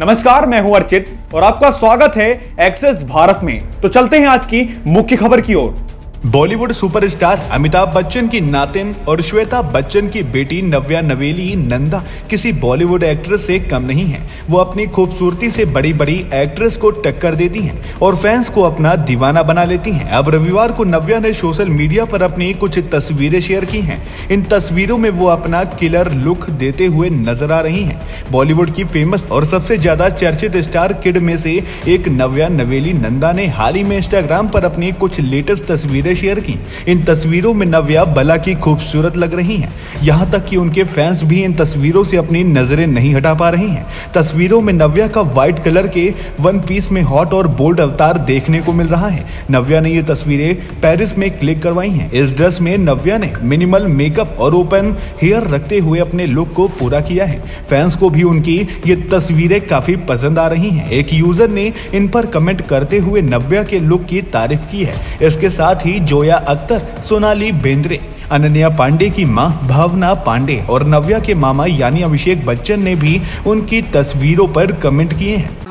नमस्कार, मैं हूं अर्चित और आपका स्वागत है एक्सेस भारत में। तो चलते हैं आज की मुख्य खबर की ओर। बॉलीवुड सुपरस्टार अमिताभ बच्चन की नातिन और श्वेता बच्चन की बेटी नव्या नवेली नंदा किसी बॉलीवुड एक्ट्रेस से कम नहीं है। वो अपनी खूबसूरती से बड़ी बड़ी एक्ट्रेस को टक्कर देती हैं और फैंस को अपना दीवाना बना लेती हैं। अब रविवार को नव्या ने सोशल मीडिया पर अपनी कुछ तस्वीरें शेयर की हैं। इन तस्वीरों में वो अपना किलर लुक देते हुए नजर आ रही हैं। बॉलीवुड की फेमस और सबसे ज्यादा चर्चित स्टार किड में से एक नव्या नवेली नंदा ने हाल ही में इंस्टाग्राम पर अपनी कुछ लेटेस्ट तस्वीरें शेयर की। इन तस्वीरों में नव्या भला की खूबसूरत लग रही हैं। यहां तक कि उनके फैंस भी इन तस्वीरों से अपनी नजरें नहीं हटा पा रही हैं। तस्वीरों में नव्या का व्हाइट कलर के वन पीस में हॉट और बोल्ड अवतार देखने को मिल रहा है। नव्या ने ये तस्वीरें पेरिस में क्लिक करवाई हैं। इस ड्रेस में नव्या ने मिनिमल मेकअप और ओपन हेयर रखते हुए अपने लुक को पूरा किया है। फैंस को भी उनकी ये तस्वीरें काफी पसंद आ रही हैं। एक यूजर ने इन पर कमेंट करते हुए नव्या के लुक की तारीफ की है। इसके साथ ही जोया अख्तर, सोनाली बेंद्रे, अनन्या पांडे की मां भावना पांडे और नव्या के मामा यानी अभिषेक बच्चन ने भी उनकी तस्वीरों पर कमेंट किए हैं।